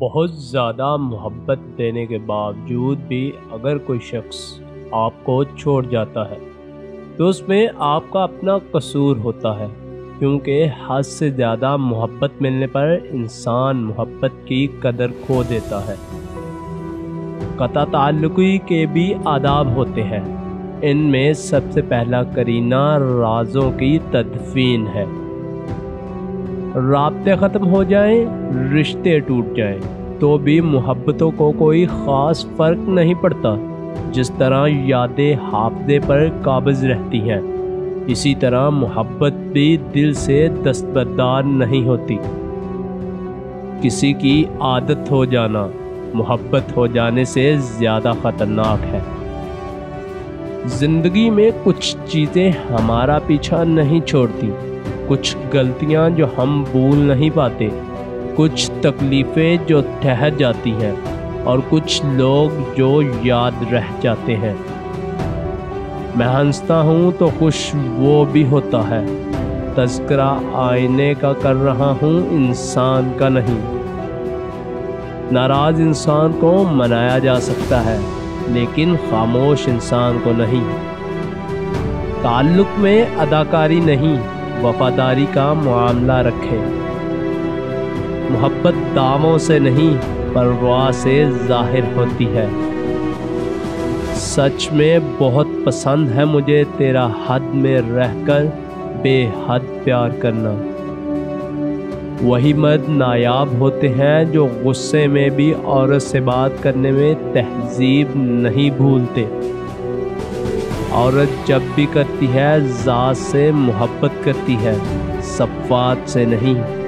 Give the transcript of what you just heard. बहुत ज़्यादा मोहब्बत देने के बावजूद भी अगर कोई शख्स आपको छोड़ जाता है तो उसमें आपका अपना कसूर होता है, क्योंकि हद से ज़्यादा मोहब्बत मिलने पर इंसान मोहब्बत की कदर खो देता है। कता ताल्लुकी के भी आदाब होते हैं। इनमें सबसे पहला करीना राजों की तदफीन है। राब्ते ख़त्म हो जाएं, रिश्ते टूट जाएं, तो भी मोहब्बतों को कोई ख़ास फ़र्क नहीं पड़ता। जिस तरह यादें हाफ़िज़े पर काबिज़ रहती हैं, इसी तरह मोहब्बत भी दिल से दस्तबरदार नहीं होती। किसी की आदत हो जाना मोहब्बत हो जाने से ज़्यादा ख़तरनाक है। ज़िंदगी में कुछ चीज़ें हमारा पीछा नहीं छोड़ती, कुछ गलतियां जो हम भूल नहीं पाते, कुछ तकलीफ़ें जो ठहर जाती हैं और कुछ लोग जो याद रह जाते हैं। मैं हंसता हूं तो खुश वो भी होता है। तज़किरा आईने का कर रहा हूं, इंसान का नहीं। नाराज़ इंसान को मनाया जा सकता है, लेकिन खामोश इंसान को नहीं। ताल्लुक़ में अदाकारी नहीं, वफादारी का मामला रखें। मोहब्बत दामों से नहीं, परवाह से जाहिर होती है। सच में बहुत पसंद है मुझे तेरा हद में रहकर बेहद प्यार करना। वही मर्द नायाब होते हैं जो गुस्से में भी औरत से बात करने में तहजीब नहीं भूलते। औरत जब भी करती है, ज़ात से मोहब्बत करती है, सफ़ात से नहीं।